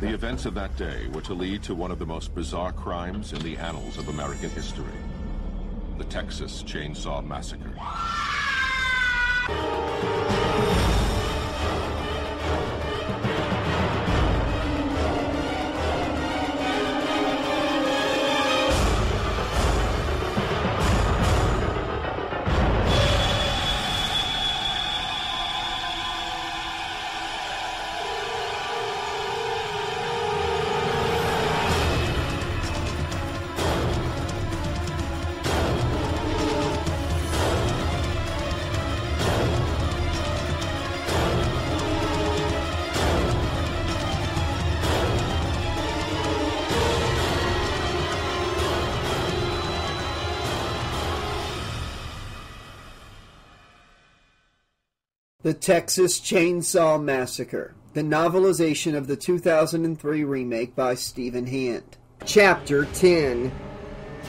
The events of that day were to lead to one of the most bizarre crimes in the annals of American history. The Texas Chainsaw Massacre. The Texas Chainsaw Massacre, the novelization of the 2003 remake by Stephen Hand. Chapter 10.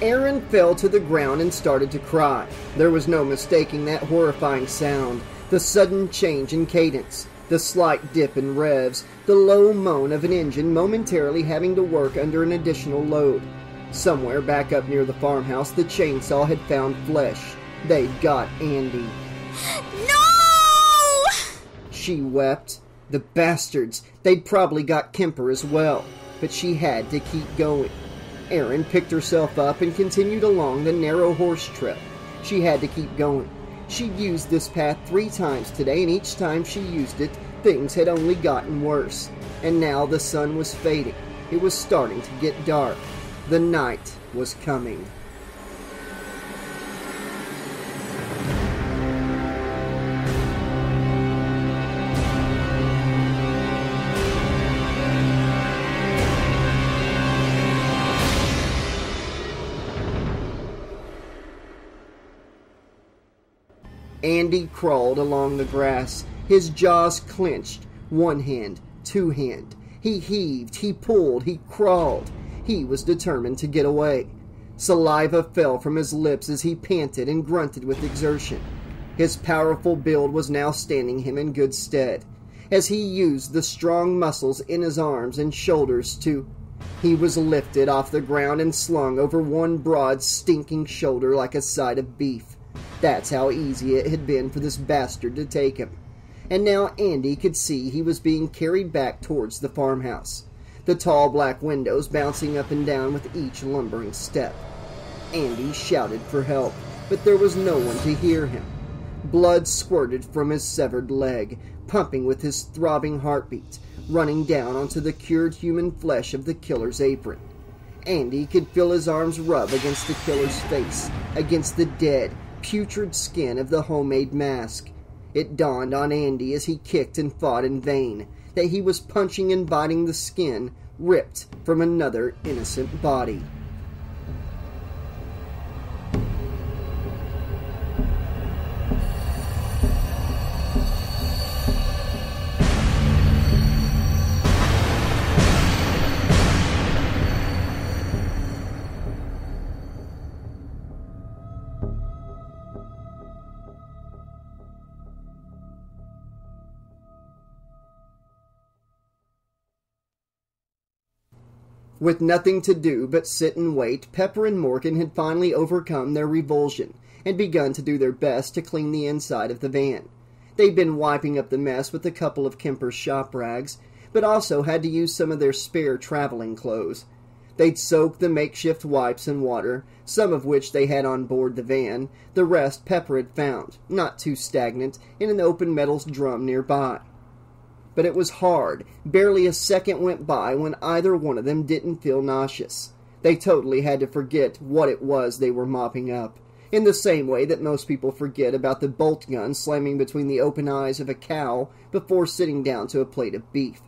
Aaron fell to the ground and started to cry. There was no mistaking that horrifying sound, the sudden change in cadence, the slight dip in revs, the low moan of an engine momentarily having to work under an additional load. Somewhere back up near the farmhouse, the chainsaw had found flesh. They'd got Andy. No! She wept. The bastards. They'd probably got Kemper as well. But she had to keep going. Erin picked herself up and continued along the narrow horse trail. She had to keep going. She'd used this path 3 times today, and each time she used it, things had only gotten worse. And now the sun was fading. It was starting to get dark. The night was coming. Andy crawled along the grass, his jaws clenched, 1 hand, 2 hand. He heaved, he pulled, he crawled. He was determined to get away. Saliva fell from his lips as he panted and grunted with exertion. His powerful build was now standing him in good stead, as he used the strong muscles in his arms and shoulders to... He was lifted off the ground and slung over one broad, stinking shoulder like a side of beef. That's how easy it had been for this bastard to take him. And now Andy could see he was being carried back towards the farmhouse, the tall black windows bouncing up and down with each lumbering step. Andy shouted for help, but there was no one to hear him. Blood squirted from his severed leg, pumping with his throbbing heartbeat, running down onto the cured human flesh of the killer's apron. Andy could feel his arms rub against the killer's face, against the dead, putrid skin of the homemade mask. It dawned on Andy as he kicked and fought in vain that he was punching and biting the skin ripped from another innocent body. With nothing to do but sit and wait, Pepper and Morgan had finally overcome their revulsion and begun to do their best to clean the inside of the van. They'd been wiping up the mess with a couple of Kemper's shop rags, but also had to use some of their spare traveling clothes. They'd soaked the makeshift wipes in water, some of which they had on board the van, the rest Pepper had found, not too stagnant, in an open metal drum nearby. But it was hard. Barely a second went by when either one of them didn't feel nauseous. They totally had to forget what it was they were mopping up, in the same way that most people forget about the bolt gun slamming between the open eyes of a cow before sitting down to a plate of beef.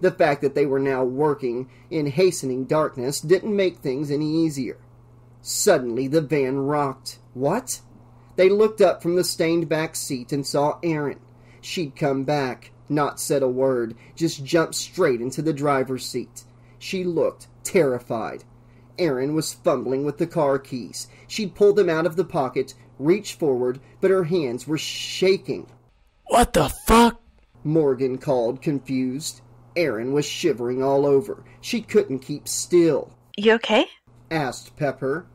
The fact that they were now working in hastening darkness didn't make things any easier. Suddenly the van rocked. What? They looked up from the stained back seat and saw Erin. She'd come back. Not said a word, just jumped straight into the driver's seat. She looked terrified. Erin was fumbling with the car keys. She'd pulled them out of the pocket, reached forward, but her hands were shaking. What the fuck? Morgan called, confused. Erin was shivering all over. She couldn't keep still. "You okay?" asked Pepper.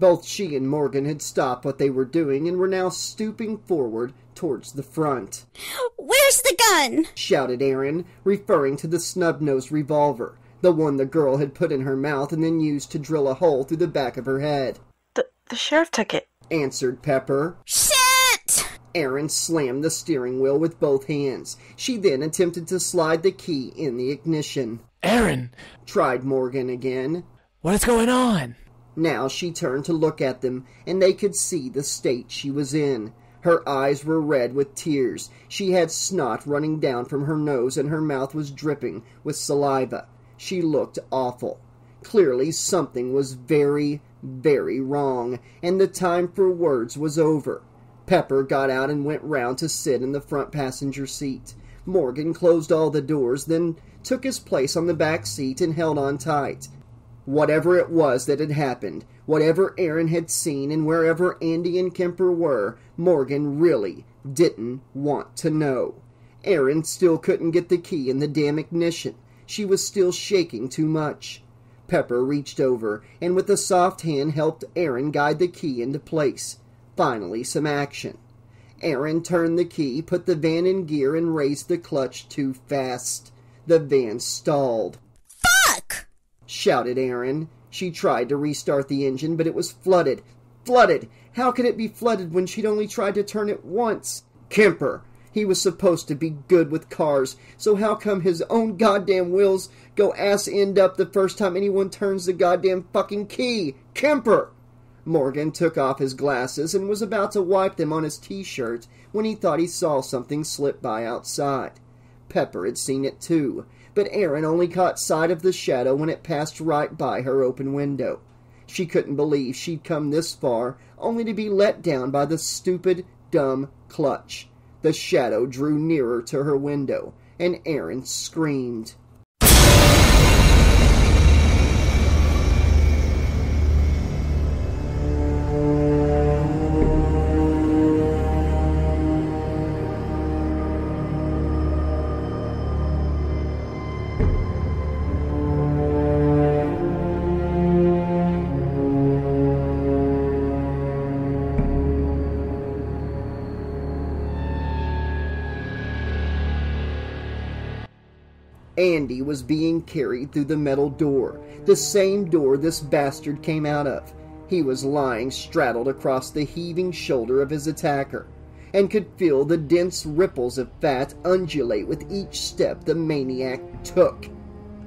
Both she and Morgan had stopped what they were doing and were now stooping forward towards the front. "Where's the gun?" shouted Erin, referring to the snub-nosed revolver, the one the girl had put in her mouth and then used to drill a hole through the back of her head. The sheriff took it," answered Pepper. "Shit!" Erin slammed the steering wheel with both hands. She then attempted to slide the key in the ignition. "Erin!" tried Morgan again. "What is going on?" Now she turned to look at them, and they could see the state she was in. Her eyes were red with tears. She had snot running down from her nose, and her mouth was dripping with saliva. She looked awful. Clearly something was very, very wrong, and the time for words was over. Pepper got out and went round to sit in the front passenger seat. Morgan closed all the doors, then took his place on the back seat and held on tight. Whatever it was that had happened, whatever Erin had seen, and wherever Andy and Kemper were, Morgan really didn't want to know. Erin still couldn't get the key in the damn ignition. She was still shaking too much. Pepper reached over, and with a soft hand helped Erin guide the key into place. Finally, some action. Erin turned the key, put the van in gear, and raised the clutch too fast. The van stalled. "Shouted Erin. She tried to restart the engine, but it was flooded. Flooded! How could it be flooded when she'd only tried to turn it once? Kemper! He was supposed to be good with cars, so how come his own goddamn wheels go ass end up the first time anyone turns the goddamn fucking key? Kemper!" Morgan took off his glasses and was about to wipe them on his t-shirt when he thought he saw something slip by outside. Pepper had seen it too, but Erin only caught sight of the shadow when it passed right by her open window. She couldn't believe she'd come this far, only to be let down by the stupid, dumb clutch. The shadow drew nearer to her window, and Erin screamed. Andy was being carried through the metal door, the same door this bastard came out of. He was lying straddled across the heaving shoulder of his attacker, and could feel the dense ripples of fat undulate with each step the maniac took.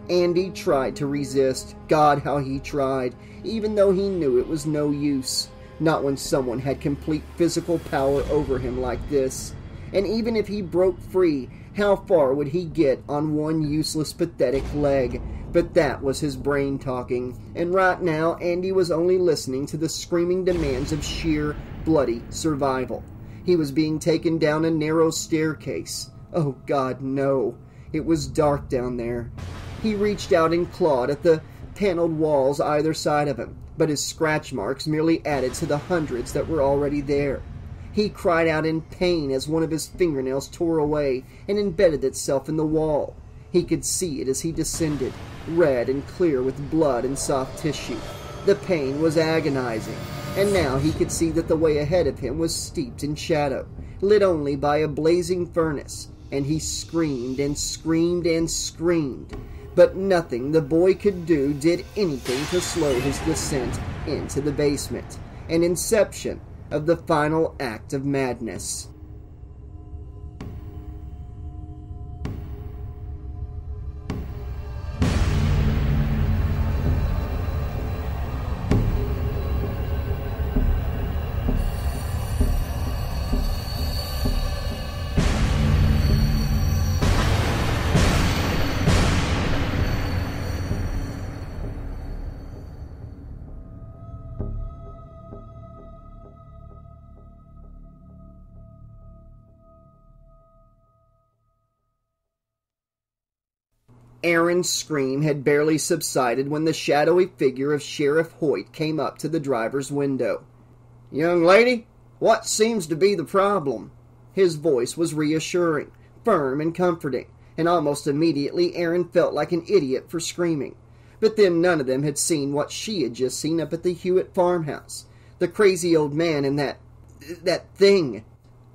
Andy tried to resist. God, how he tried, even though he knew it was no use. Not when someone had complete physical power over him like this. And even if he broke free, how far would he get on one useless, pathetic leg? But that was his brain talking, and right now Andy was only listening to the screaming demands of sheer, bloody survival. He was being taken down a narrow staircase. Oh God, no. It was dark down there. He reached out and clawed at the paneled walls either side of him, but his scratch marks merely added to the hundreds that were already there. He cried out in pain as one of his fingernails tore away and embedded itself in the wall. He could see it as he descended, red and clear with blood and soft tissue. The pain was agonizing, and now he could see that the way ahead of him was steeped in shadow, lit only by a blazing furnace, and he screamed and screamed and screamed. But nothing the boy could do did anything to slow his descent into the basement. An inception of the final act of madness. Erin's scream had barely subsided when the shadowy figure of Sheriff Hoyt came up to the driver's window. "Young lady, what seems to be the problem?" His voice was reassuring, firm and comforting, and almost immediately Aaron felt like an idiot for screaming. But then none of them had seen what she had just seen up at the Hewitt farmhouse. The crazy old man and that thing.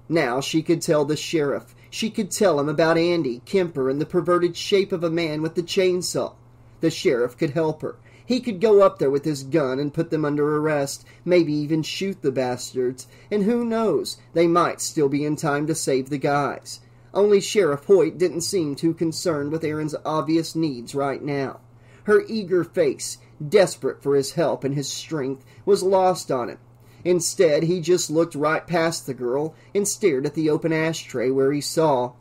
Now she could tell the sheriff. She could tell him about Andy, Kemper, and the perverted shape of a man with the chainsaw. The sheriff could help her. He could go up there with his gun and put them under arrest, maybe even shoot the bastards. And who knows, they might still be in time to save the guys. Only Sheriff Hoyt didn't seem too concerned with Aaron's obvious needs right now. Her eager face, desperate for his help and his strength, was lost on him. Instead, he just looked right past the girl and stared at the open ashtray where he saw.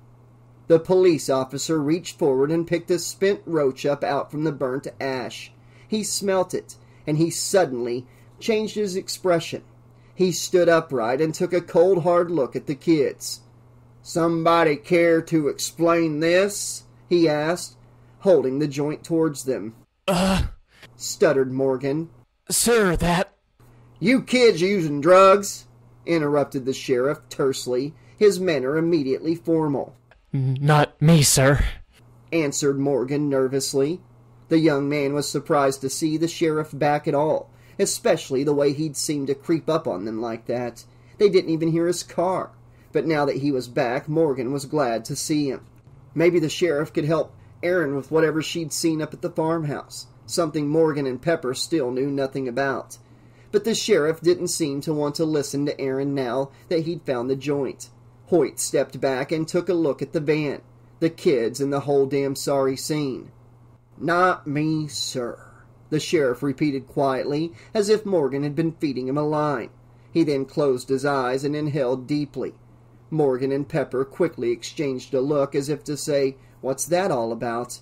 The police officer reached forward and picked a spent roach up out from the burnt ash. He smelt it, and he suddenly changed his expression. He stood upright and took a cold, hard look at the kids. "Somebody care to explain this?" he asked, holding the joint towards them. Stuttered Morgan. "Sir, that—" "You kids using drugs?" interrupted the sheriff tersely, his manner immediately formal. "Not me, sir," answered Morgan nervously. The young man was surprised to see the sheriff back at all, especially the way he'd seemed to creep up on them like that. They didn't even hear his car. But now that he was back, Morgan was glad to see him. Maybe the sheriff could help Aaron with whatever she'd seen up at the farmhouse, something Morgan and Pepper still knew nothing about. But the sheriff didn't seem to want to listen to Aaron now that he'd found the joint. Hoyt stepped back and took a look at the van, the kids, and the whole damn sorry scene. "Not me, sir," the sheriff repeated quietly, as if Morgan had been feeding him a line. He then closed his eyes and inhaled deeply. Morgan and Pepper quickly exchanged a look as if to say, "What's that all about?"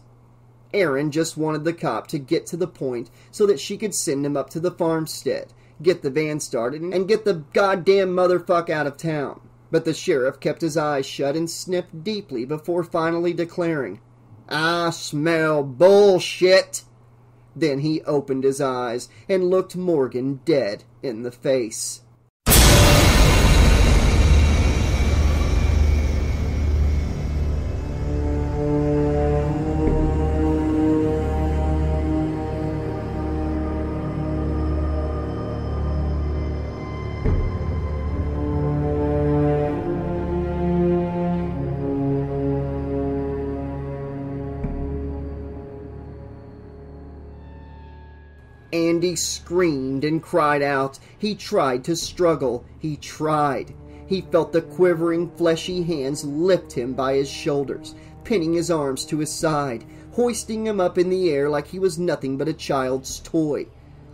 Aaron just wanted the cop to get to the point so that she could send him up to the farmstead, get the van started, and get the goddamn motherfucker out of town. But the sheriff kept his eyes shut and sniffed deeply before finally declaring, "I smell bullshit." Then he opened his eyes and looked Morgan dead in the face. Andy screamed and cried out. He tried to struggle. He tried. He felt the quivering, fleshy hands lift him by his shoulders, pinning his arms to his side, hoisting him up in the air like he was nothing but a child's toy.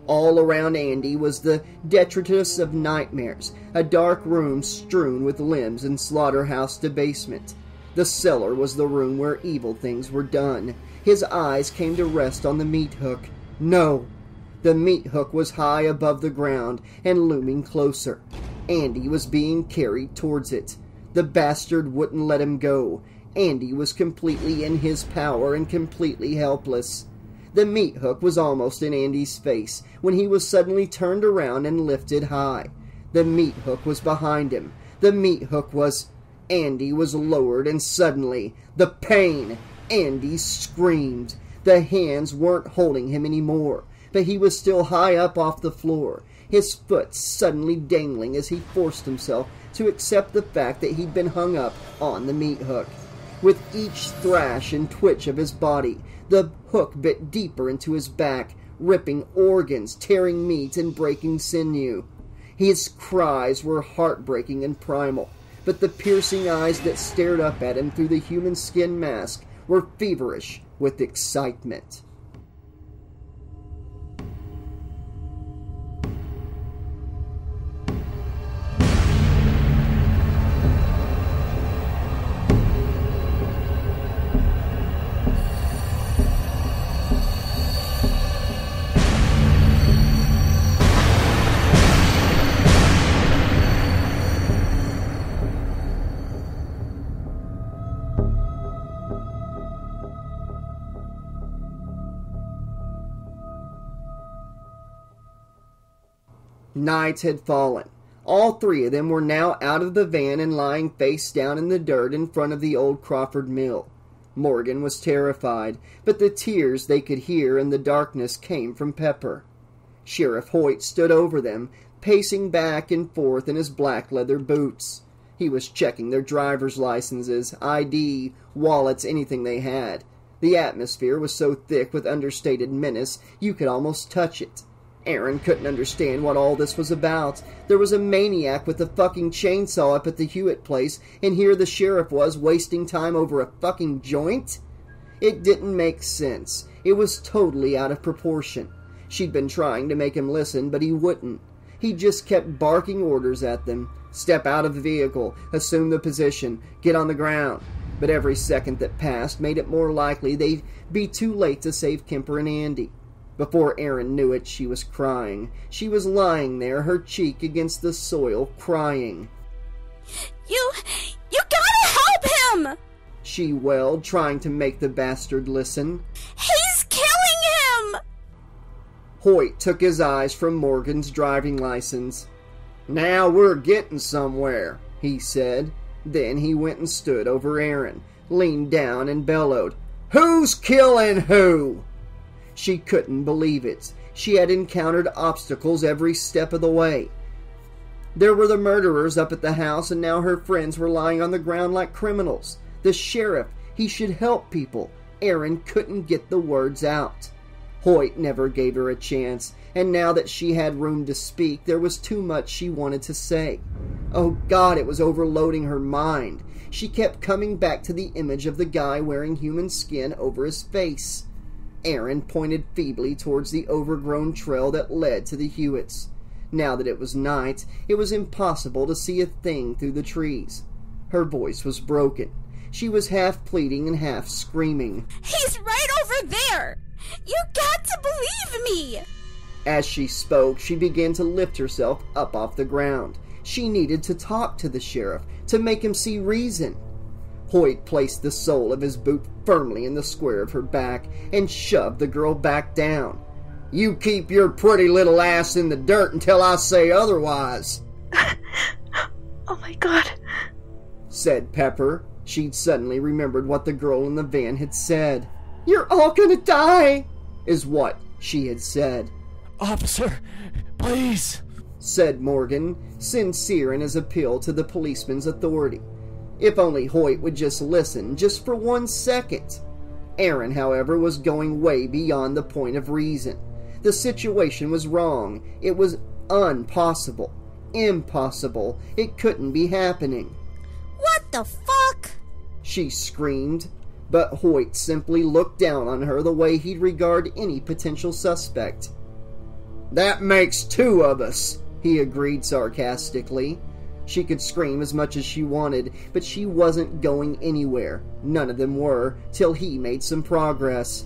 All around Andy was the detritus of nightmares, a dark room strewn with limbs and slaughterhouse debasement. The cellar was the room where evil things were done. His eyes came to rest on the meat hook. No! The meat hook was high above the ground and looming closer. Andy was being carried towards it. The bastard wouldn't let him go. Andy was completely in his power and completely helpless. The meat hook was almost in Andy's face when he was suddenly turned around and lifted high. The meat hook was behind him. The meat hook was... Andy was lowered, and suddenly, the pain! Andy screamed. The hands weren't holding him anymore, but he was still high up off the floor, his foot suddenly dangling as he forced himself to accept the fact that he'd been hung up on the meat hook. With each thrash and twitch of his body, the hook bit deeper into his back, ripping organs, tearing meat, and breaking sinew. His cries were heartbreaking and primal, but the piercing eyes that stared up at him through the human skin mask were feverish with excitement. Night had fallen. All three of them were now out of the van and lying face down in the dirt in front of the old Crawford Mill. Morgan was terrified, but the tears they could hear in the darkness came from Pepper. Sheriff Hoyt stood over them, pacing back and forth in his black leather boots. He was checking their driver's licenses, ID, wallets, anything they had. The atmosphere was so thick with understated menace, you could almost touch it. Aaron couldn't understand what all this was about. There was a maniac with a fucking chainsaw up at the Hewitt place, and here the sheriff was wasting time over a fucking joint? It didn't make sense. It was totally out of proportion. She'd been trying to make him listen, but he wouldn't. He just kept barking orders at them. Step out of the vehicle, assume the position, get on the ground. But every second that passed made it more likely they'd be too late to save Kemper and Andy. Before Aaron knew it, she was crying. She was lying there, her cheek against the soil, crying. You gotta help him! She wailed, trying to make the bastard listen. He's killing him! Hoyt took his eyes from Morgan's driving license. Now we're getting somewhere, he said. Then he went and stood over Aaron, leaned down and bellowed, Who's killing who? She couldn't believe it. She had encountered obstacles every step of the way. There were the murderers up at the house, and now her friends were lying on the ground like criminals. The sheriff, he should help people. Aaron couldn't get the words out. Hoyt never gave her a chance, and now that she had room to speak, there was too much she wanted to say. Oh God, it was overloading her mind. She kept coming back to the image of the guy wearing human skin over his face. Aaron pointed feebly towards the overgrown trail that led to the Hewitts. Now that it was night, it was impossible to see a thing through the trees. Her voice was broken. She was half pleading and half screaming. He's right over there! You got to believe me! As she spoke, she began to lift herself up off the ground. She needed to talk to the sheriff, to make him see reason. Hoyt placed the sole of his boot firmly in the square of her back and shoved the girl back down. You keep your pretty little ass in the dirt until I say otherwise. Oh my God, said Pepper. She'd suddenly remembered what the girl in the van had said. You're all gonna die, is what she had said. Officer, please, said Morgan, sincere in his appeal to the policeman's authority. If only Hoyt would just listen, just for 1 second. Aaron, however, was going way beyond the point of reason. The situation was wrong. It was unpossible. Impossible. It couldn't be happening. What the fuck? She screamed, but Hoyt simply looked down on her the way he'd regard any potential suspect. That makes 2 of us, he agreed sarcastically. She could scream as much as she wanted, but she wasn't going anywhere. None of them were, till he made some progress.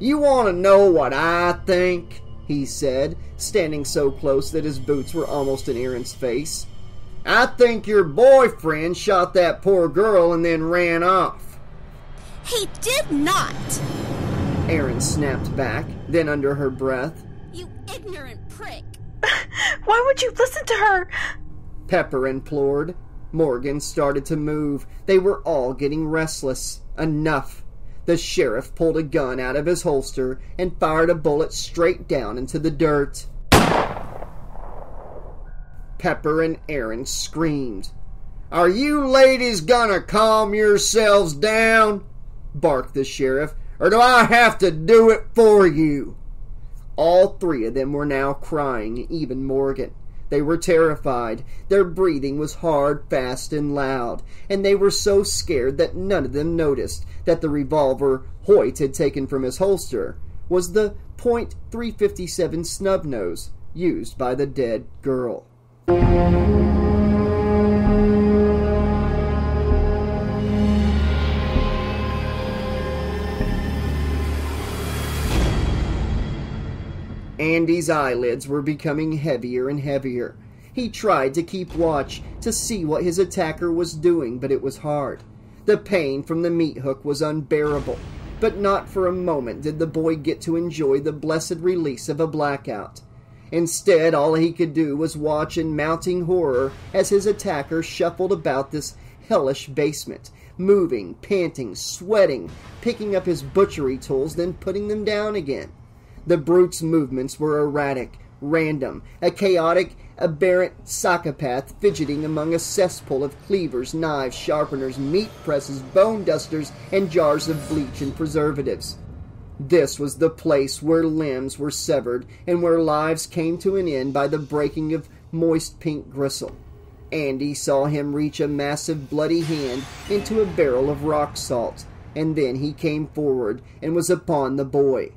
You want to know what I think? He said, standing so close that his boots were almost in Aaron's face. I think your boyfriend shot that poor girl and then ran off. He did not! Aaron snapped back, then under her breath. You ignorant prick! Why would you listen to her? Pepper implored. Morgan started to move. They were all getting restless. Enough. The sheriff pulled a gun out of his holster and fired a bullet straight down into the dirt. Pepper and Aaron screamed. Are you ladies gonna calm yourselves down? Barked the sheriff. Or do I have to do it for you? All 3 of them were now crying, even Morgan. They were terrified. Their breathing was hard, fast, and loud, and they were so scared that none of them noticed that the revolver Hoyt had taken from his holster was the .357 snub nose used by the dead girl. Andy's eyelids were becoming heavier and heavier. He tried to keep watch to see what his attacker was doing, but it was hard. The pain from the meat hook was unbearable, but not for a moment did the boy get to enjoy the blessed release of a blackout. Instead, all he could do was watch in mounting horror as his attacker shuffled about this hellish basement, moving, panting, sweating, picking up his butchery tools, then putting them down again. The brute's movements were erratic, random, a chaotic, aberrant psychopath fidgeting among a cesspool of cleavers, knives, sharpeners, meat presses, bone dusters, and jars of bleach and preservatives. This was the place where limbs were severed and where lives came to an end by the breaking of moist pink gristle. Andy saw him reach a massive bloody hand into a barrel of rock salt, and then he came forward and was upon the boy,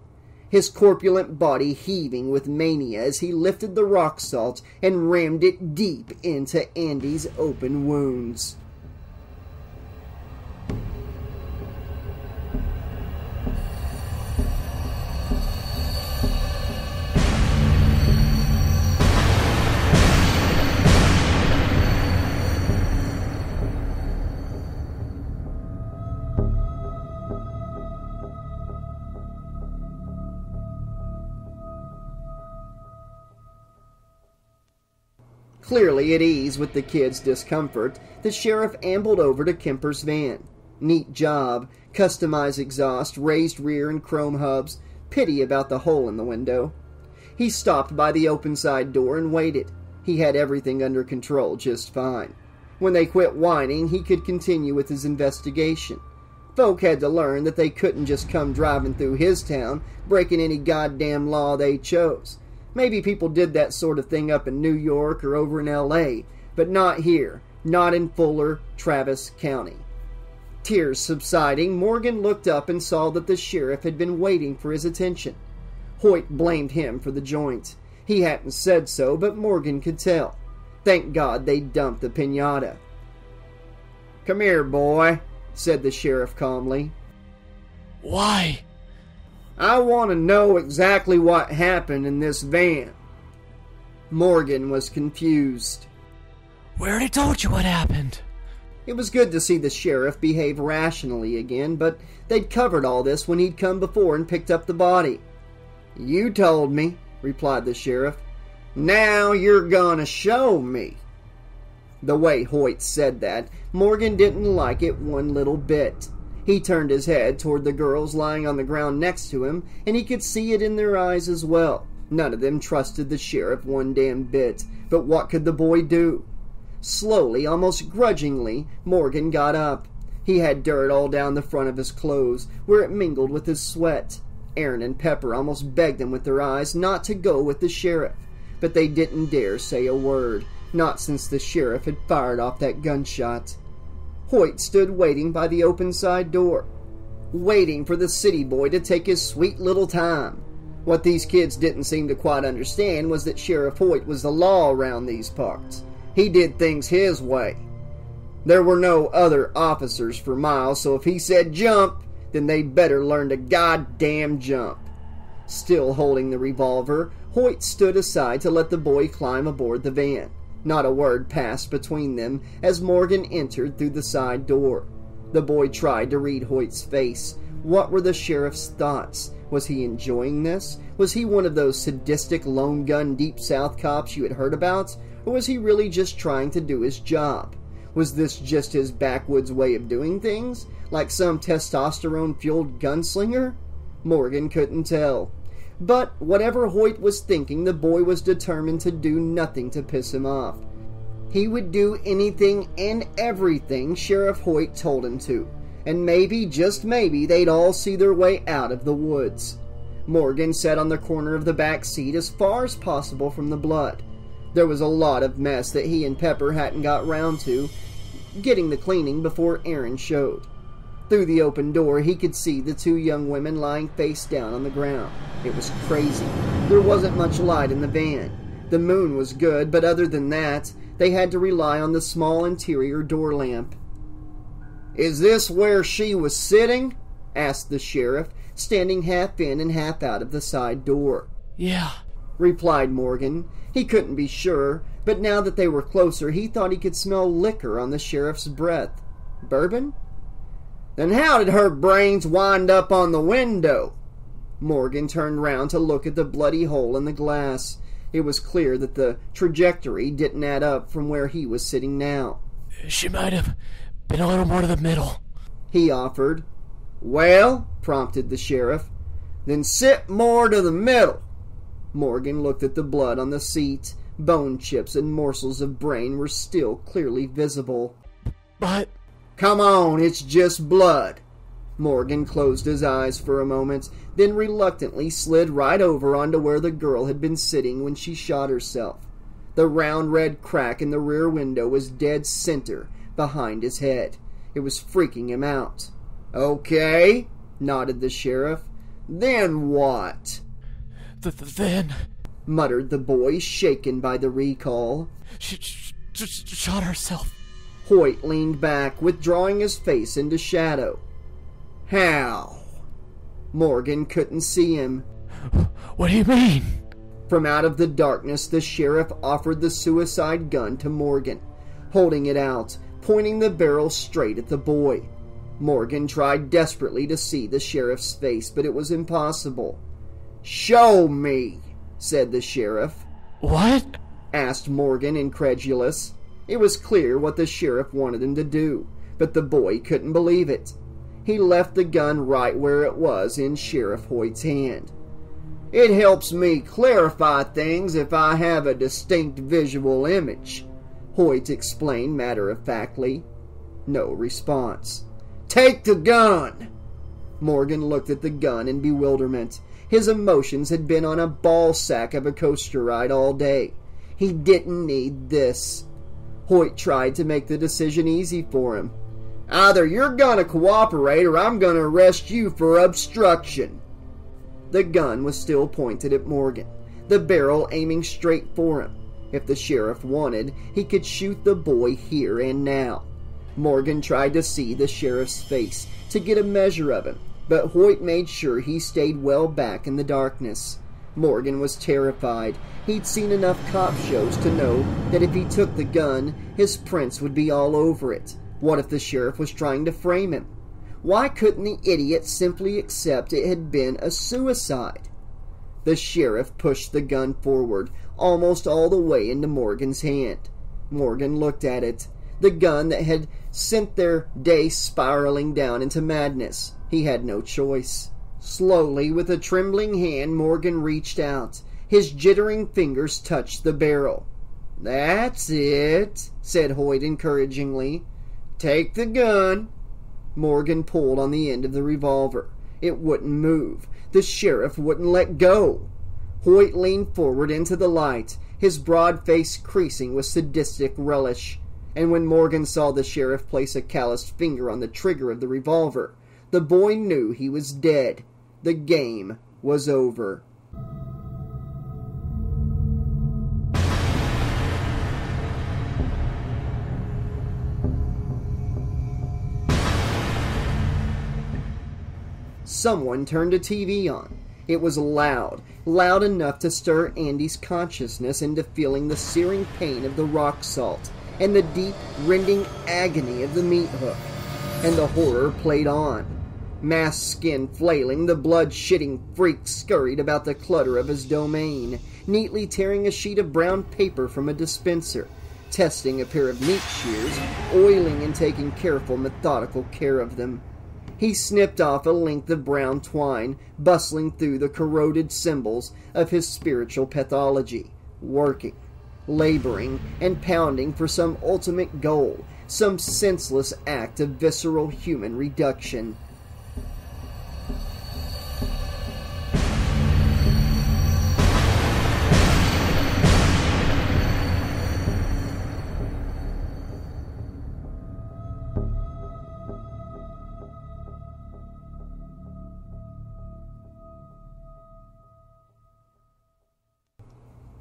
his corpulent body heaving with mania as he lifted the rock salt and rammed it deep into Andy's open wounds. Clearly at ease with the kid's discomfort, the sheriff ambled over to Kemper's van. Neat job, customized exhaust, raised rear and chrome hubs, pity about the hole in the window. He stopped by the open side door and waited. He had everything under control just fine. When they quit whining, he could continue with his investigation. Folk had to learn that they couldn't just come driving through his town, breaking any goddamn law they chose. Maybe people did that sort of thing up in New York or over in L.A., but not here, not in Fuller, Travis County. Tears subsiding, Morgan looked up and saw that the sheriff had been waiting for his attention. Hoyt blamed him for the joint. He hadn't said so, but Morgan could tell. Thank God they dumped the pinata. "Come here, boy," said the sheriff calmly. "Why?" "I want to know exactly what happened in this van." Morgan was confused. "We already told you what happened." It was good to see the sheriff behave rationally again, but they'd covered all this when he'd come before and picked up the body. "You told me," replied the sheriff. "Now you're gonna show me." The way Hoyt said that, Morgan didn't like it one little bit. He turned his head toward the girls lying on the ground next to him, and he could see it in their eyes as well. None of them trusted the sheriff one damn bit, but what could the boy do? Slowly, almost grudgingly, Morgan got up. He had dirt all down the front of his clothes, where it mingled with his sweat. Aaron and Pepper almost begged him with their eyes not to go with the sheriff, but they didn't dare say a word, not since the sheriff had fired off that gunshot. Hoyt stood waiting by the open side door, waiting for the city boy to take his sweet little time. What these kids didn't seem to quite understand was that Sheriff Hoyt was the law around these parts. He did things his way. There were no other officers for miles, so if he said jump, then they'd better learn to goddamn jump. Still holding the revolver, Hoyt stood aside to let the boy climb aboard the van. Not a word passed between them as Morgan entered through the side door. The boy tried to read Hoyt's face. What were the sheriff's thoughts? Was he enjoying this? Was he one of those sadistic lone gun deep south cops you had heard about? Or was he really just trying to do his job? Was this just his backwoods way of doing things? Like some testosterone-fueled gunslinger? Morgan couldn't tell. But whatever Hoyt was thinking, the boy was determined to do nothing to piss him off. He would do anything and everything Sheriff Hoyt told him to, and maybe, just maybe, they'd all see their way out of the woods. Morgan sat on the corner of the back seat as far as possible from the blood. There was a lot of mess that he and Pepper hadn't got round to getting the cleaning before Aaron showed. Through the open door, he could see the two young women lying face down on the ground. It was crazy. There wasn't much light in the van. The moon was good, but other than that, they had to rely on the small interior door lamp. "Is this where she was sitting?" asked the sheriff, standing half in and half out of the side door. "Yeah," replied Morgan. He couldn't be sure, but now that they were closer, he thought he could smell liquor on the sheriff's breath. Bourbon? "Then how did her brains wind up on the window?" Morgan turned round to look at the bloody hole in the glass. It was clear that the trajectory didn't add up from where he was sitting now. "She might have Been a little more to the middle, he offered. Well, prompted the sheriff, then sit more to the middle. Morgan looked at the blood on the seat. Bone chips and morsels of brain were still clearly visible. But... Come on, it's just blood. Morgan closed his eyes for a moment, then reluctantly slid right over onto where the girl had been sitting when she shot herself. The round red crack in the rear window was dead center behind his head. It was freaking him out. Okay, nodded the sheriff. Then what? Then... muttered the boy, shaken by the recall. She shot herself. Hoyt leaned back, withdrawing his face into shadow. How? Morgan couldn't see him. What do you mean? From out of the darkness, the sheriff offered the suicide gun to Morgan, holding it out, pointing the barrel straight at the boy. Morgan tried desperately to see the sheriff's face, but it was impossible. Show me! Said the sheriff. What? Asked Morgan, incredulous. It was clear what the sheriff wanted him to do, but the boy couldn't believe it. He left the gun right where it was in Sheriff Hoyt's hand. It helps me clarify things if I have a distinct visual image, Hoyt explained matter-of-factly. No response. Take the gun! Morgan looked at the gun in bewilderment. His emotions had been on a ball sack of a coaster ride all day. He didn't need this. Hoyt tried to make the decision easy for him. Either you're gonna cooperate or I'm gonna arrest you for obstruction. The gun was still pointed at Morgan, the barrel aiming straight for him. If the sheriff wanted, he could shoot the boy here and now. Morgan tried to see the sheriff's face to get a measure of him. But Hoyt made sure he stayed well back in the darkness. Morgan was terrified. He'd seen enough cop shows to know that if he took the gun, his prints would be all over it. What if the sheriff was trying to frame him? Why couldn't the idiot simply accept it had been a suicide? The sheriff pushed the gun forward, almost all the way into Morgan's hand. Morgan looked at it, the gun that had sent their day spiraling down into madness. He had no choice. Slowly, with a trembling hand, Morgan reached out. His jittering fingers touched the barrel. That's it, said Hoyt encouragingly. Take the gun. Morgan pulled on the end of the revolver. It wouldn't move. The sheriff wouldn't let go. Hoyt leaned forward into the light, his broad face creasing with sadistic relish. And when Morgan saw the sheriff place a calloused finger on the trigger of the revolver, the boy knew he was dead. The game was over. Someone turned a TV on. It was loud, loud enough to stir Andy's consciousness into feeling the searing pain of the rock salt and the deep, rending agony of the meat hook. And the horror played on. Masked skin flailing, the blood-shitting freak scurried about the clutter of his domain, neatly tearing a sheet of brown paper from a dispenser, testing a pair of meat shears, oiling and taking careful, methodical care of them. He snipped off a length of brown twine, bustling through the corroded symbols of his spiritual pathology, working, laboring, and pounding for some ultimate goal, some senseless act of visceral human reduction.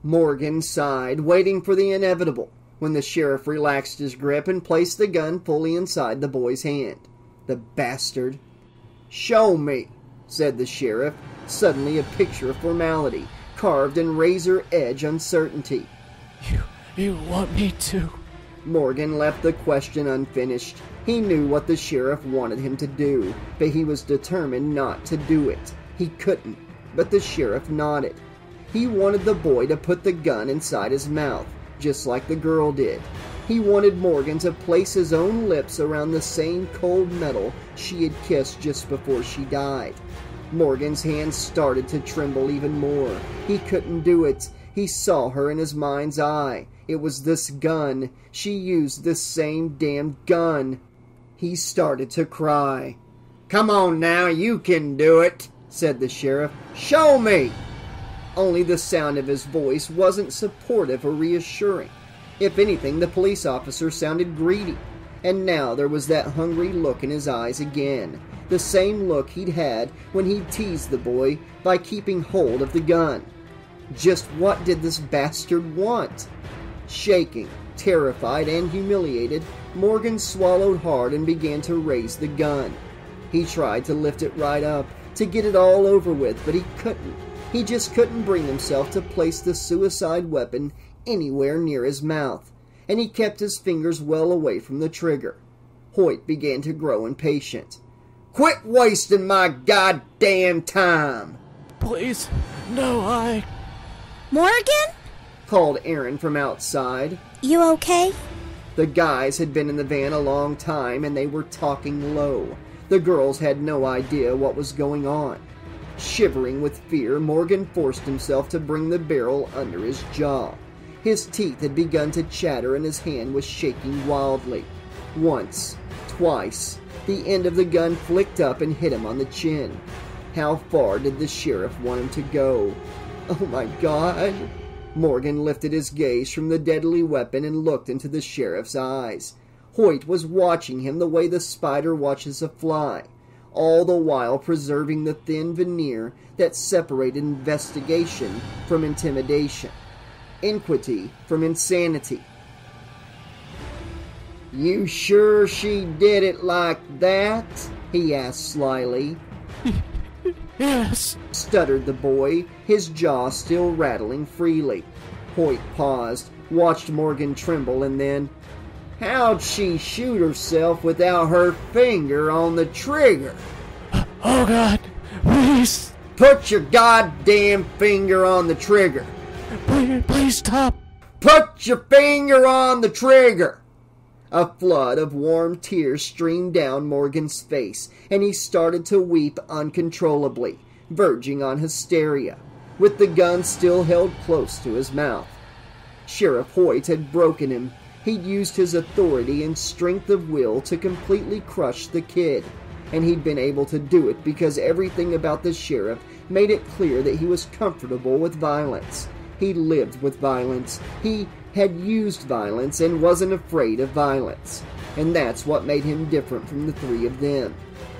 Morgan sighed, waiting for the inevitable, when the sheriff relaxed his grip and placed the gun fully inside the boy's hand. The bastard. Show me, said the sheriff, suddenly a picture of formality, carved in razor-edge uncertainty. You want me to? Morgan left the question unfinished. He knew what the sheriff wanted him to do, but he was determined not to do it. He couldn't, but the sheriff nodded. He wanted the boy to put the gun inside his mouth, just like the girl did. He wanted Morgan to place his own lips around the same cold metal she had kissed just before she died. Morgan's hands started to tremble even more. He couldn't do it. He saw her in his mind's eye. It was this gun. She used this same damn gun. He started to cry. "Come on now, you can do it," said the sheriff. "Show me!" Only the sound of his voice wasn't supportive or reassuring. If anything, the police officer sounded greedy. And now there was that hungry look in his eyes again. The same look he'd had when he teased the boy by keeping hold of the gun. Just what did this bastard want? Shaking, terrified, and humiliated, Morgan swallowed hard and began to raise the gun. He tried to lift it right up, to get it all over with, but he couldn't. He just couldn't bring himself to place the suicide weapon anywhere near his mouth, and he kept his fingers well away from the trigger. Hoyt began to grow impatient. "Quit wasting my goddamn time!" "Please, no, I..." "Morgan?" called Aaron from outside. "You okay?" The guys had been in the van a long time, and they were talking low. The girls had no idea what was going on. Shivering with fear, Morgan forced himself to bring the barrel under his jaw. His teeth had begun to chatter and his hand was shaking wildly. Once, twice, the end of the gun flicked up and hit him on the chin. How far did the sheriff want him to go? "Oh my God!" Morgan lifted his gaze from the deadly weapon and looked into the sheriff's eyes. Hoyt was watching him the way the spider watches a fly, all the while preserving the thin veneer that separated investigation from intimidation, inquity from insanity. "You sure she did it like that?" he asked slyly. "Yes," stuttered the boy, his jaw still rattling freely. Hoyt paused, watched Morgan tremble, and then, "How'd she shoot herself without her finger on the trigger?" "Oh, God, please." "Put your goddamn finger on the trigger." Please stop." "Put your finger on the trigger." A flood of warm tears streamed down Morgan's face, and he started to weep uncontrollably, verging on hysteria, with the gun still held close to his mouth. Sheriff Hoyt had broken him. He'd used his authority and strength of will to completely crush the kid, and he'd been able to do it because everything about the sheriff made it clear that he was comfortable with violence. He lived with violence. He had used violence and wasn't afraid of violence. And that's what made him different from the three of them.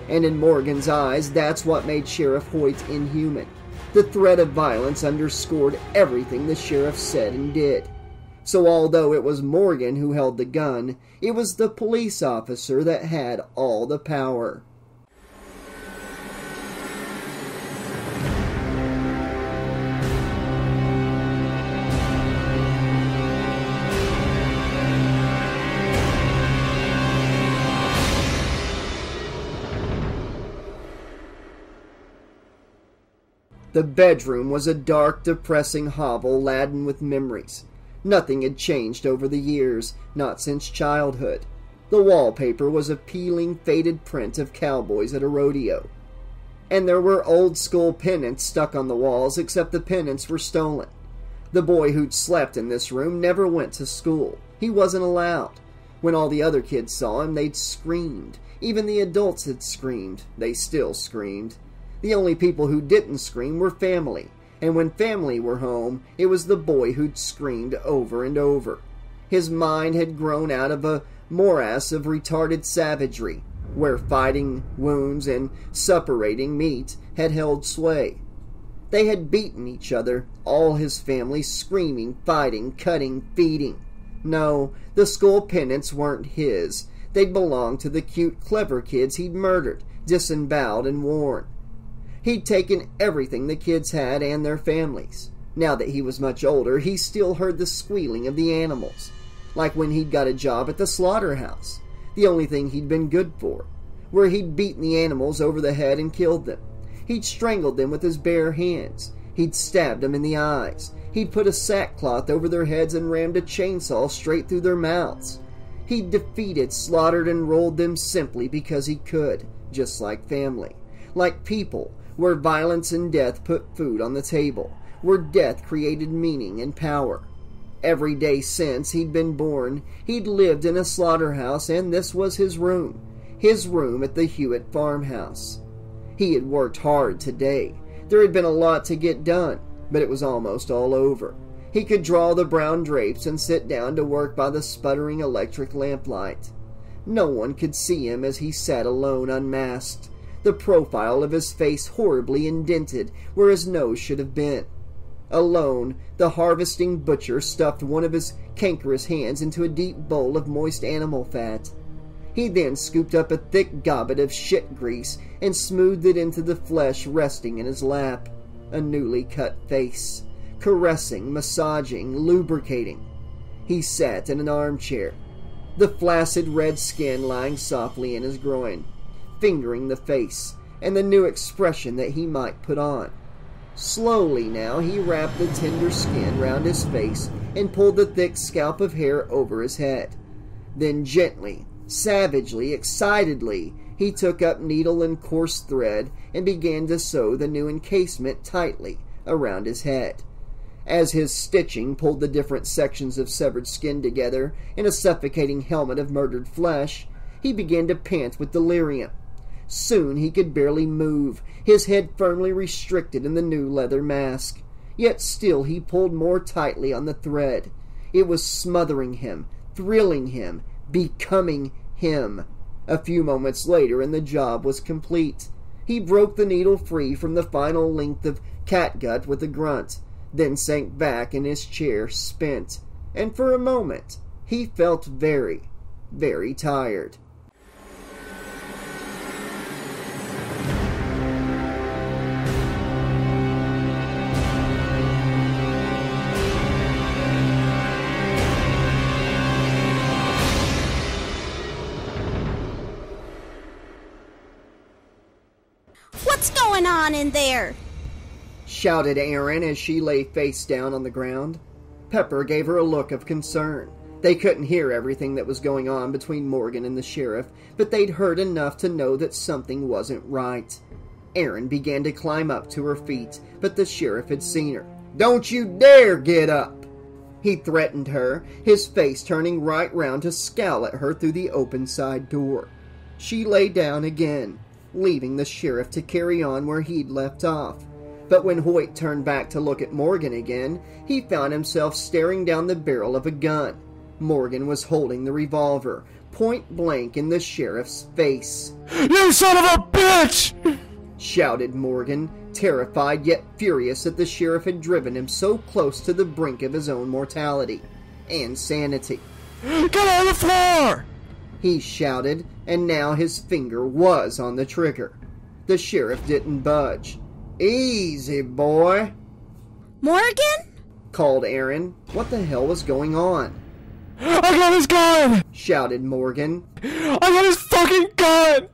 And in Morgan's eyes, that's what made Sheriff Hoyt inhuman. The threat of violence underscored everything the sheriff said and did. So although it was Morgan who held the gun, it was the police officer that had all the power. The bedroom was a dark, depressing hovel laden with memories. Nothing had changed over the years, not since childhood. The wallpaper was a peeling, faded print of cowboys at a rodeo. And there were old-school pennants stuck on the walls, except the pennants were stolen. The boy who'd slept in this room never went to school. He wasn't allowed. When all the other kids saw him, they'd screamed. Even the adults had screamed. They still screamed. The only people who didn't scream were family. And when family were home, it was the boy who'd screamed over and over. His mind had grown out of a morass of retarded savagery, where fighting, wounds, and separating meat had held sway. They had beaten each other, all his family, screaming, fighting, cutting, feeding. No, the school pennants weren't his. They belonged to the cute, clever kids he'd murdered, disemboweled, and worn. He'd taken everything the kids had and their families. Now that he was much older, he still heard the squealing of the animals, like when he'd got a job at the slaughterhouse, the only thing he'd been good for, where he'd beaten the animals over the head and killed them. He'd strangled them with his bare hands. He'd stabbed them in the eyes. He put a sackcloth over their heads and rammed a chainsaw straight through their mouths. He defeated, slaughtered, and rolled them simply because he could, just like family, like people, where violence and death put food on the table, where death created meaning and power. Every day since he'd been born, he'd lived in a slaughterhouse, and this was his room at the Hewitt farmhouse. He had worked hard today. There had been a lot to get done, but it was almost all over. He could draw the brown drapes and sit down to work by the sputtering electric lamplight. No one could see him as he sat alone unmasked, the profile of his face horribly indented where his nose should have been. Alone, the harvesting butcher stuffed one of his cankerous hands into a deep bowl of moist animal fat. He then scooped up a thick gobbet of shit grease and smoothed it into the flesh resting in his lap. A newly cut face, caressing, massaging, lubricating. He sat in an armchair, the flaccid red skin lying softly in his groin, fingering the face and the new expression that he might put on. Slowly now he wrapped the tender skin round his face and pulled the thick scalp of hair over his head. Then gently, savagely, excitedly, he took up needle and coarse thread and began to sew the new encasement tightly around his head. As his stitching pulled the different sections of severed skin together in a suffocating helmet of murdered flesh, he began to pant with delirium. Soon he could barely move, his head firmly restricted in the new leather mask. Yet still he pulled more tightly on the thread. It was smothering him, thrilling him, becoming him. A few moments later and the job was complete. He broke the needle free from the final length of catgut with a grunt, then sank back in his chair, spent, and for a moment he felt very, very tired. What's going on in there? Shouted Erin as she lay face down on the ground. Pepper gave her a look of concern. They couldn't hear everything that was going on between Morgan and the sheriff, but they'd heard enough to know that something wasn't right. Erin began to climb up to her feet, but the sheriff had seen her. Don't you dare get up! He threatened her, his face turning right round to scowl at her through the open side door. She lay down again, leaving the sheriff to carry on where he'd left off. But when Hoyt turned back to look at Morgan again, he found himself staring down the barrel of a gun. Morgan was holding the revolver, point blank in the sheriff's face. You son of a bitch! Shouted Morgan, terrified yet furious that the sheriff had driven him so close to the brink of his own mortality and sanity. Get on the floor! He shouted, and now his finger was on the trigger. The sheriff didn't budge. Easy, boy. Morgan? Called Erin. What the hell was going on? I got his gun! Shouted Morgan. I got his fucking gun!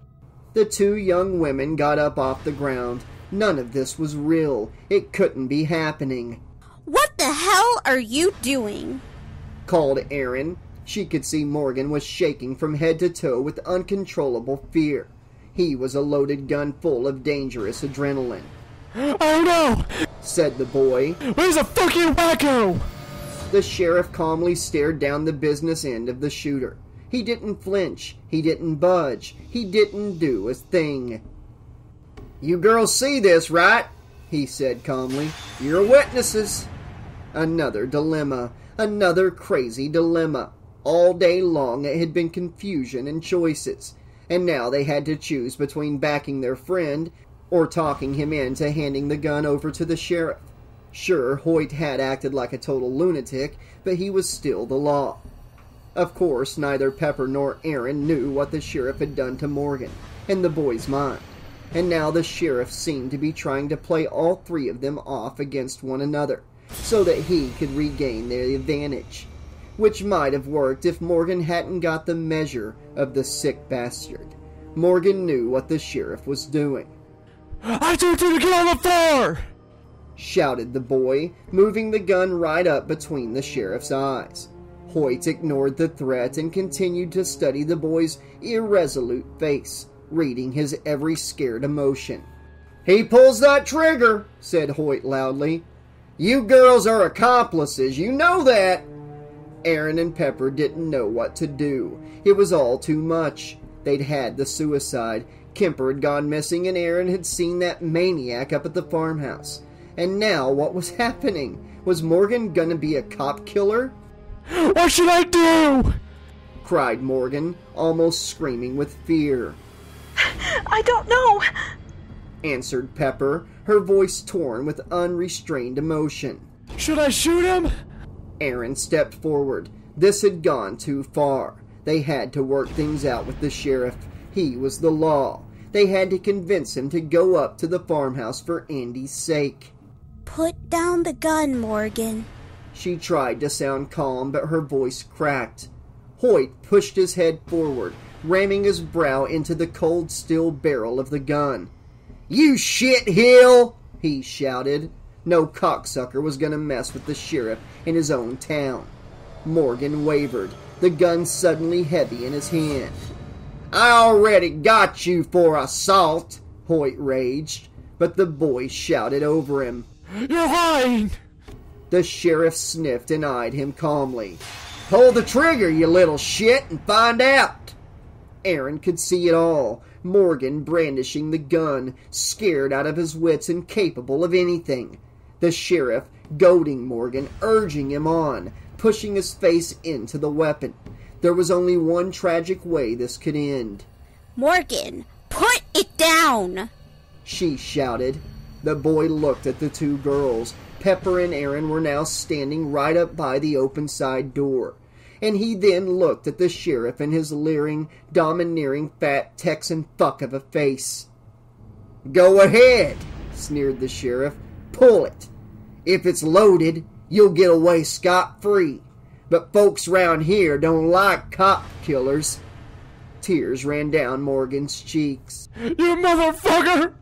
The two young women got up off the ground. None of this was real. It couldn't be happening. What the hell are you doing? Called Erin. She could see Morgan was shaking from head to toe with uncontrollable fear. He was a loaded gun full of dangerous adrenaline. Oh no! Said the boy. Where's a fucking wacko? The sheriff calmly stared down the business end of the shooter. He didn't flinch. He didn't budge. He didn't do a thing. You girls see this, right? He said calmly. You're witnesses. Another dilemma. Another crazy dilemma. All day long it had been confusion and choices, and now they had to choose between backing their friend or talking him into handing the gun over to the sheriff. Sure, Hoyt had acted like a total lunatic, but he was still the law. Of course, neither Pepper nor Erin knew what the sheriff had done to Morgan and the boy's mind, and now the sheriff seemed to be trying to play all three of them off against one another so that he could regain their advantage, which might have worked if Morgan hadn't got the measure of the sick bastard. Morgan knew what the sheriff was doing. I told you to get on the floor! shouted the boy, moving the gun right up between the sheriff's eyes. Hoyt ignored the threat and continued to study the boy's irresolute face, reading his every scared emotion. "He pulls that trigger," said Hoyt loudly. "You girls are accomplices, you know that." Aaron and Pepper didn't know what to do. It was all too much. They'd had the suicide, Kemper had gone missing, and Aaron had seen that maniac up at the farmhouse. And now what was happening? Was Morgan gonna be a cop killer? "What should I do?" cried Morgan, almost screaming with fear. "I don't know," answered Pepper, her voice torn with unrestrained emotion. "Should I shoot him?" Aaron stepped forward. This had gone too far. They had to work things out with the sheriff. He was the law. They had to convince him to go up to the farmhouse for Andy's sake. "Put down the gun, Morgan." She tried to sound calm, but her voice cracked. Hoyt pushed his head forward, ramming his brow into the cold, still barrel of the gun. "You shithill!" he shouted. No cocksucker was going to mess with the sheriff in his own town. Morgan wavered, the gun suddenly heavy in his hand. "I already got you for assault," Hoyt raged, but the boy shouted over him, "You're lying!" The sheriff sniffed and eyed him calmly. "Pull the trigger, you little shit, and find out." Aaron could see it all. Morgan brandishing the gun, scared out of his wits and capable of anything. The sheriff goading Morgan, urging him on, pushing his face into the weapon. There was only one tragic way this could end. "Morgan, put it down!" she shouted. The boy looked at the two girls. Pepper and Aaron were now standing right up by the open side door. And he then looked at the sheriff in his leering, domineering, fat Texan fuck of a face. "Go ahead," sneered the sheriff. "Pull it. If it's loaded, you'll get away scot-free. But folks round here don't like cop killers." Tears ran down Morgan's cheeks. "You motherfucker!"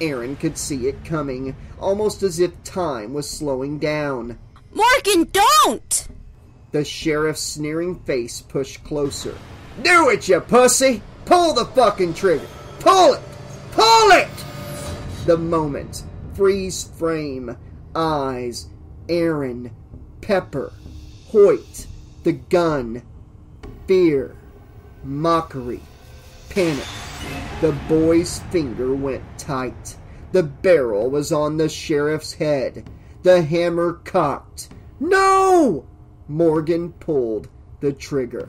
Aaron could see it coming, almost as if time was slowing down. "Morgan, don't!" The sheriff's sneering face pushed closer. "Do it, you pussy! Pull the fucking trigger! Pull it! Pull it!" The moment. Freeze frame. Eyes. Aaron. Pepper. Hoyt. The gun. Fear. Mockery. Panic. The boy's finger went tight. The barrel was on the sheriff's head. The hammer cocked. "No!" Morgan pulled the trigger.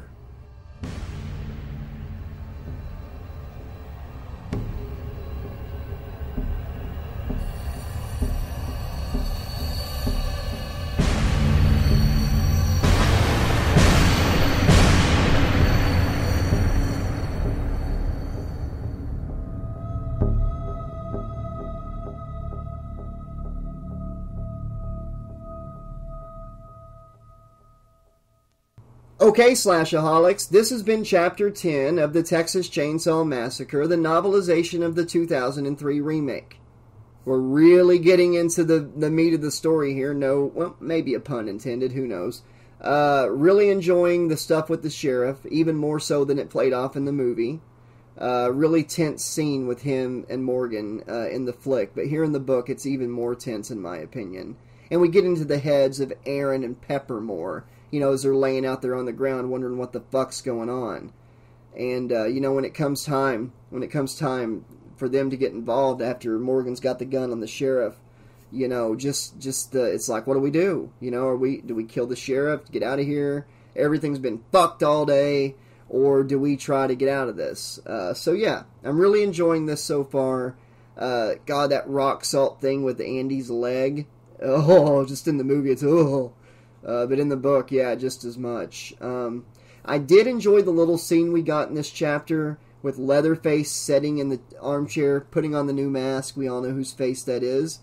Okay, Slashaholics, this has been Chapter 10 of The Texas Chainsaw Massacre, the novelization of the 2003 remake. We're really getting into the meat of the story here. No, well, maybe a pun intended, who knows. Really enjoying the stuff with the sheriff, even more so than it played off in the movie. Really tense scene with him and Morgan in the flick, but here in the book it's even more tense in my opinion. And we get into the heads of Aaron and Pepper more. You know, as they're laying out there on the ground wondering what the fuck's going on. And, you know, when it comes time for them to get involved after Morgan's got the gun on the sheriff, you know, it's like, what do we do? You know, do we kill the sheriff, get out of here? Everything's been fucked all day. Or do we try to get out of this? So yeah, I'm really enjoying this so far. God, that rock salt thing with Andy's leg. Oh, just in the movie, it's, oh. But in the book, yeah, just as much. I did enjoy the little scene we got in this chapter with Leatherface sitting in the armchair, putting on the new mask. We all know whose face that is.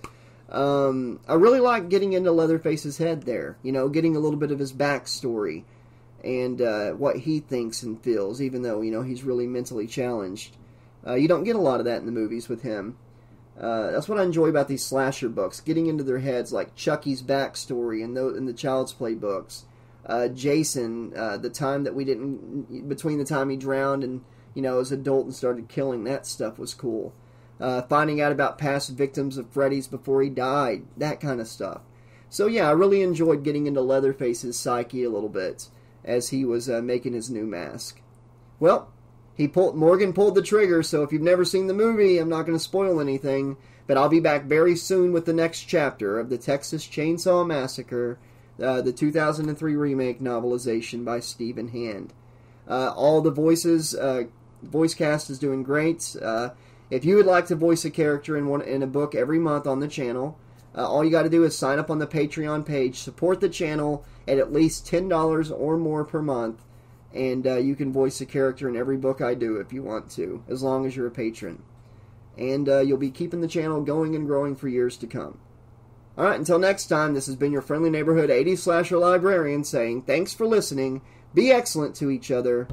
I really like getting into Leatherface's head there. You know, getting a little bit of his backstory and what he thinks and feels, even though, you know, he's really mentally challenged. You don't get a lot of that in the movies with him. That's what I enjoy about these slasher books, getting into their heads, like Chucky's backstory in the Child's Play books. Jason, the time that we didn't, between the time he drowned and, you know, as an adult and started killing, that stuff was cool. Finding out about past victims of Freddy's before he died, that kind of stuff. So yeah, I really enjoyed getting into Leatherface's psyche a little bit as he was making his new mask. Well, Morgan pulled the trigger, so if you've never seen the movie, I'm not going to spoil anything, but I'll be back very soon with the next chapter of The Texas Chainsaw Massacre, the 2003 remake novelization by Stephen Hand. All the voices, voice cast is doing great. If you would like to voice a character in a book every month on the channel, all you got to do is sign up on the Patreon page, support the channel at least $10 or more per month, and you can voice a character in every book I do if you want to, as long as you're a patron. And you'll be keeping the channel going and growing for years to come. Alright, until next time, this has been your friendly neighborhood 80s Slasher Librarian saying thanks for listening, be excellent to each other.